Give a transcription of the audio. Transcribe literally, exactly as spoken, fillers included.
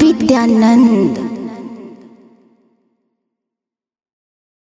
Vidyanand.